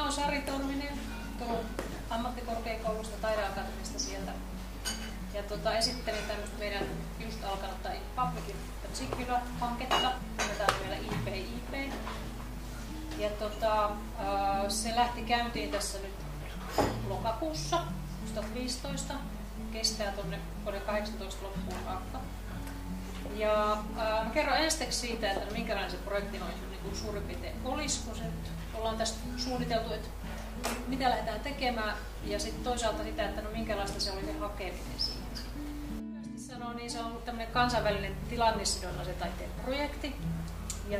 Mä oon Sari Torvinen, tuon ammattikorkeakoulusta taideakatemiasta sieltä. Ja esittelin tämmöistä meidän just alkanutta In Publicin Particular-hanketta, nimetään meillä IPIP. Ja se lähti käyntiin tässä nyt lokakuussa 2015, kestää tuonne vuoden 2018 loppuun saakka. Ja mä kerron ensiksi siitä, että minkälainen se projekti on niin suurin piirtein olisi, kun se nyt ollaan tästä suunniteltu, että mitä lähdetään tekemään, ja sitten toisaalta sitä, että minkälaista se oli se hakeminen siihen. Yleisesti sanoo, niin se on ollut tämmöinen kansainvälinen tilannesidonnaisen taiteen projekti. Ja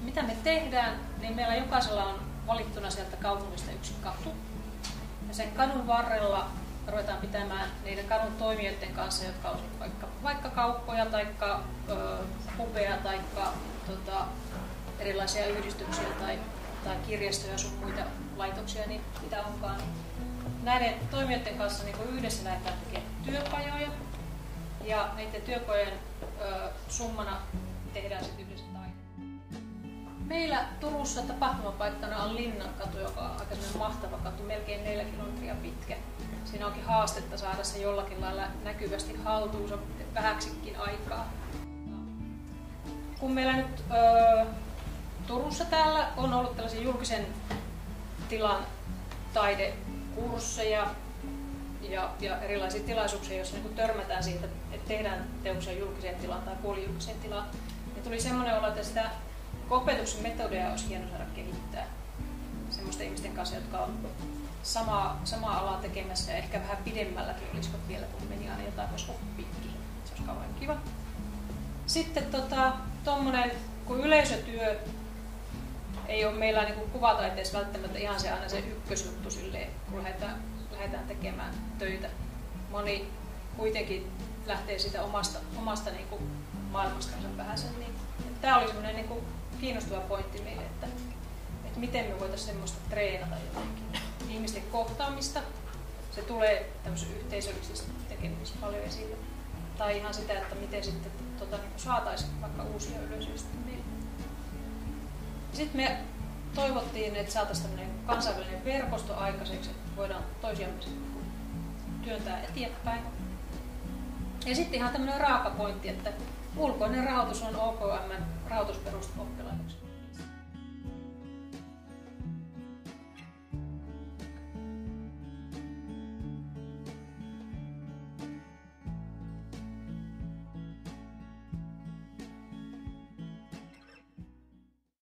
mitä me tehdään, niin meillä jokaisella on valittuna sieltä kaupungista yksi katu. Ja sen kadun varrella ruvetaan pitämään niiden kadun toimijoiden kanssa, jotka on vaikka kauppoja tai pubeja tai erilaisia yhdistyksiä tai kirjastoja sun muita laitoksia, niin mitä onkaan. Näiden toimijoiden kanssa niin yhdessä lähdetään tekemään työpajoja, ja niiden työpajojen summana tehdään sitten yhdessä taidetta. Meillä Turussa tapahtumapaikkana on Linnankatu, joka on aika mahtava katu, melkein 4 kilometriä pitkä. Siinä onkin haastetta saada se jollakin lailla näkyvästi haltuunsa vähäksikin aikaa. Kun meillä nyt Turussa täällä on ollut tällaisia julkisen tilan taidekursseja ja erilaisia tilaisuuksia, joissa niin törmätään siitä, että tehdään teoksia julkiseen tilaan tai puolijulkiseen tilaan, niin tuli semmoinen olo, että sitä opetuksen metodeja olisi hieno saada kehittää semmoisten ihmisten kanssa, jotka on samaa alaa tekemässä ja ehkä vähän pidemmälläkin olisivat vielä, kun meni aina jotain voisi oppiakin. Se olisi kauhean kiva. Sitten tuommoinen, kun yleisötyö ei ole meillä niin kuvataiteessa välttämättä ihan se aina se ykkösjuttu silleen, kun lähdetään tekemään töitä. Moni kuitenkin lähtee siitä omasta niin kuin maailmastansa vähäsen. Niin. Tämä oli semmoinen niin kuin kiinnostava pointti meille, että miten me voitaisiin semmoista treenata jotenkin. Ihmisten kohtaamista, se tulee tämmöisessä yhteisöllisessä tekemisessä paljon esille. Tai ihan sitä, että miten sitten niin saataisiin vaikka uusia yleisöjä meille. Sitten me toivottiin, että saataisiin tämmöinen kansainvälinen verkosto aikaiseksi, että voidaan toisiamme työntää eteenpäin. Ja sitten ihan tämmöinen raaka pointti, että ulkoinen rahoitus on OKM rahoitusperusta oppilaitoksella.